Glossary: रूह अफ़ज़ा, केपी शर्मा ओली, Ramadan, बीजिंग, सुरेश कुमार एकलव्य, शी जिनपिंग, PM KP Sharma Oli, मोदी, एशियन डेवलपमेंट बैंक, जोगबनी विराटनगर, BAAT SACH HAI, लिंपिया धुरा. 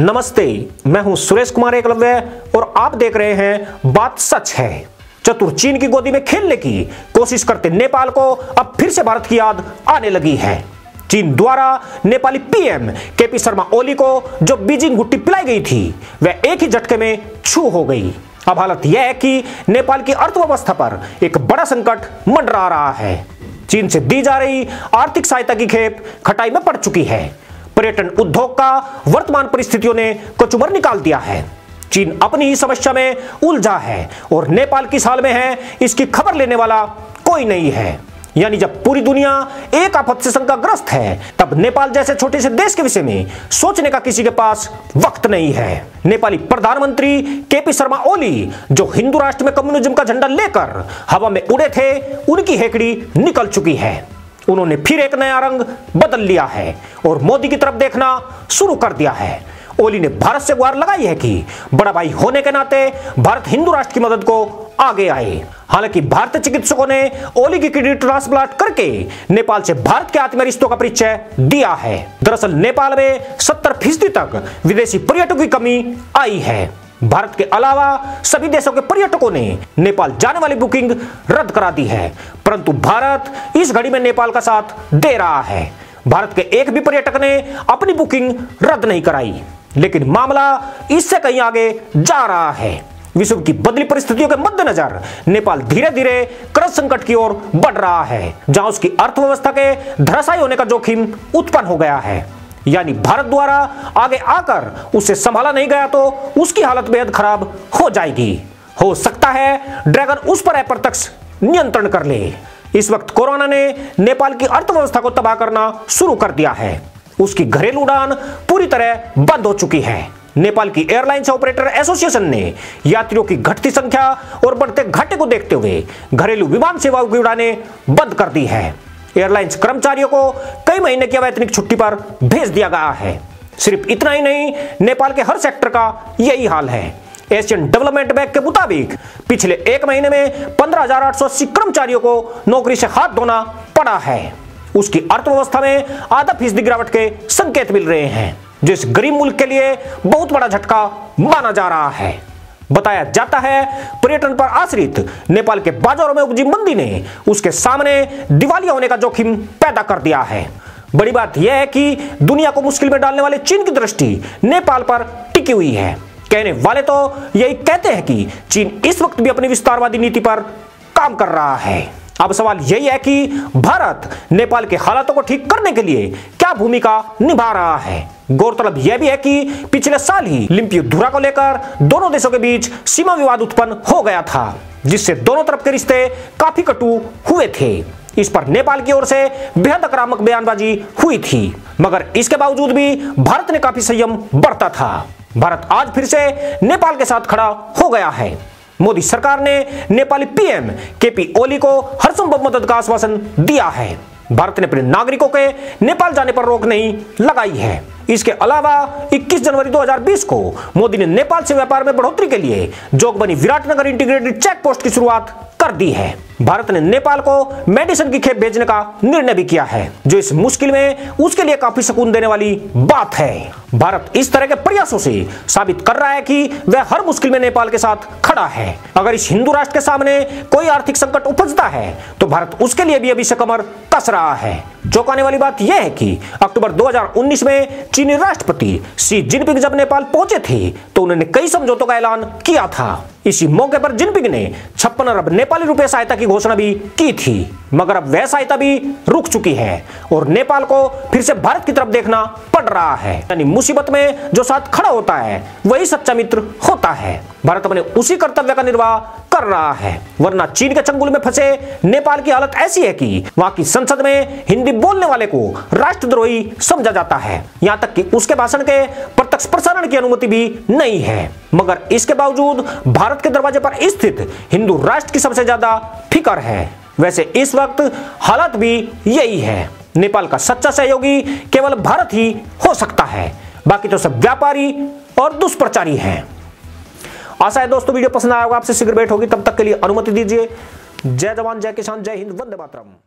नमस्ते, मैं हूं सुरेश कुमार एकलव्य और आप देख रहे हैं बात सच है। चतुर चीन की गोदी में खेलने की कोशिश करते नेपाल को अब फिर से भारत की याद आने लगी है। चीन द्वारा नेपाली पीएम केपी शर्मा ओली को जो बीजिंग गुट्टी पिलाई गई थी वह एक ही झटके में छू हो गई। अब हालत यह है कि नेपाल की अर्थव्यवस्था पर एक बड़ा संकट मंडरा रहा है। चीन से दी जा रही आर्थिक सहायता की खेप खटाई में पड़ चुकी है। पर्यटन उद्योग का वर्तमान परिस्थितियों ने कचूबर निकाल दिया है। चीन अपनी ही समस्या में उलझा है और नेपाल की साल में है इसकी खबर लेने वाला कोई नहीं है। यानी जब पूरी दुनिया एक आफत से संकटग्रस्त है तब नेपाल जैसे छोटे से देश के विषय में सोचने का किसी के पास वक्त नहीं है। नेपाली प्रधानमंत्री केपी शर्मा ओली जो हिंदू राष्ट्र में कम्युनिज्म का झंडा लेकर हवा में उड़े थे, उनकी हेकड़ी निकल चुकी है। उन्होंने फिर एक नया रंग बदल लिया है और मोदी की तरफ देखना शुरू कर दिया है। ओली ने भारत से गुहार लगाई है कि बड़ा भाई होने के नाते भारत हिंदू राष्ट्र की मदद को आगे आए। हालांकि भारतीय चिकित्सकों ने ओली की किडनी ट्रांसप्लांट करके नेपाल से भारत के आत्मीय रिश्तों का परिचय दिया है। दरअसल नेपाल में 70% तक विदेशी पर्यटकों की कमी आई है। भारत के अलावा सभी देशों के पर्यटकों ने नेपाल जाने वाली बुकिंग रद्द करा दी है, परंतु भारत इस घड़ी में नेपाल का साथ दे रहा है। भारत के एक भी पर्यटक ने अपनी बुकिंग रद्द नहीं कराई, लेकिन मामला इससे कहीं आगे जा रहा है। विश्व की बदली परिस्थितियों के मद्देनजर नेपाल धीरे धीरे कर्ज संकट की ओर बढ़ रहा है, जहां उसकी अर्थव्यवस्था के धराशायी होने का जोखिम उत्पन्न हो गया है। यानी भारत द्वारा आगे आकर उसे संभाला नहीं गया तो उसकी हालत बेहद खराब हो जाएगी। हो सकता है ड्रैगन उस पर अप्रत्यक्ष नियंत्रण कर ले। इस वक्त कोरोना ने नेपाल की अर्थव्यवस्था को तबाह करना शुरू कर दिया है। उसकी घरेलू उड़ान पूरी तरह बंद हो चुकी है। नेपाल की एयरलाइंस ऑपरेटर एसोसिएशन ने यात्रियों की घटती संख्या और बढ़ते घाटे को देखते हुए घरेलू विमान सेवाओं की उड़ानें बंद कर दी है। एयरलाइंस कर्मचारियों को कई महीने की अवैतनिक छुट्टी पर भेज दिया गया है। सिर्फ इतना ही नहीं, नेपाल के हर सेक्टर का यही हाल है। एशियन डेवलपमेंट बैंक के मुताबिक पिछले एक महीने में 15,880 कर्मचारियों को नौकरी से हाथ धोना पड़ा है। उसकी अर्थव्यवस्था में आधा फीसदी गिरावट के संकेत मिल रहे हैं, जिस गरीब मुल्क के लिए बहुत बड़ा झटका माना जा रहा है। बताया जाता है पर्यटन पर आश्रित नेपाल के बाजारों में उपजी मंदी ने उसके सामने दिवालिया होने का जोखिम पैदा कर दिया है। बड़ी बात यह है कि दुनिया को मुश्किल में डालने वाले चीन की दृष्टि नेपाल पर टिकी हुई है। कहने वाले तो यही कहते हैं कि चीन इस वक्त भी अपनी विस्तारवादी नीति पर काम कर रहा है। अब सवाल यही है कि भारत नेपाल के हालातों को ठीक करने के लिए क्या भूमिका निभा रहा है। गौरतलब यह भी है कि पिछले साल ही लिंपिया धुरा को लेकर दोनों देशों के बीच सीमा विवाद उत्पन्न हो गया था, जिससे दोनों तरफ के रिश्ते काफी कटु हुए थे। इस पर नेपाल की ओर से बेहद आक्रामक बयानबाजी हुई थी, मगर इसके बावजूद भी भारत ने काफी संयम बरता था। भारत आज फिर से नेपाल के साथ खड़ा हो गया है। मोदी सरकार ने नेपाली पीएम केपी ओली को हर संभव मदद का आश्वासन दिया है। भारत ने अपने नागरिकों के नेपाल जाने पर रोक नहीं लगाई है। इसके अलावा 21 जनवरी 2020 को मोदी ने नेपाल से व्यापार में बढ़ोतरी के लिए जोगबनी विराटनगर integrated check post की शुरुआत कर दी है। भारत ने नेपाल को मेडिसिन की खेप भेजने का निर्णय भी किया है, जो इस मुश्किल में उसके लिए काफी सुकून देने वाली बात है। भारत इस तरह के प्रयासों से साबित कर रहा है कि वह हर मुश्किल में नेपाल के साथ खड़ा है। अगर इस हिंदू राष्ट्र के सामने कोई आर्थिक संकट उपजता है तो भारत उसके लिए भी अभी से कमर कस रहा है। चौंकाने वाली बात यह है कि अक्टूबर 2019 में चीनी राष्ट्रपति शी जिनपिंग जब नेपाल पहुंचे थे तो उन्होंने कई समझौतों का ऐलान किया था। इसी मौके पर जिनपिंग ने 56 अरब नेपाली रुपए सहायता की घोषणा भी की थी, मगर अब वह सहायता भी रुक चुकी है और नेपाल को फिर से भारत की तरफ देखना पड़ रहा है। यानी मुसीबत में जो साथ खड़ा होता है वही सच्चा मित्र होता है। भारत अपने उसी कर्तव्य का निर्वाह कर रहा है, वरना चीन के चंगुल में फंसे नेपाल की हालत ऐसी है कि वहां की संसद में हिंदी बोलने वाले को राष्ट्रद्रोही समझा जाता है। यहां तक कि उसके भाषण के प्रत्यक्ष प्रसारण की अनुमति भी नहीं है, मगर इसके बावजूद भारत के दरवाजे पर स्थित हिंदू राष्ट्र की सबसे ज्यादा फिकर है। वैसे इस वक्त हालत भी यही है। नेपाल का सच्चा सहयोगी केवल भारत ही हो सकता है, बाकी तो सब व्यापारी और दुष्प्रचारी हैं। आशा है दोस्तों वीडियो पसंद आया होगा। आपसे शीघ्र भेंट होगी, तब तक के लिए अनुमति दीजिए। जय जवान जय किसान, जय हिंद, वंदे मातरम।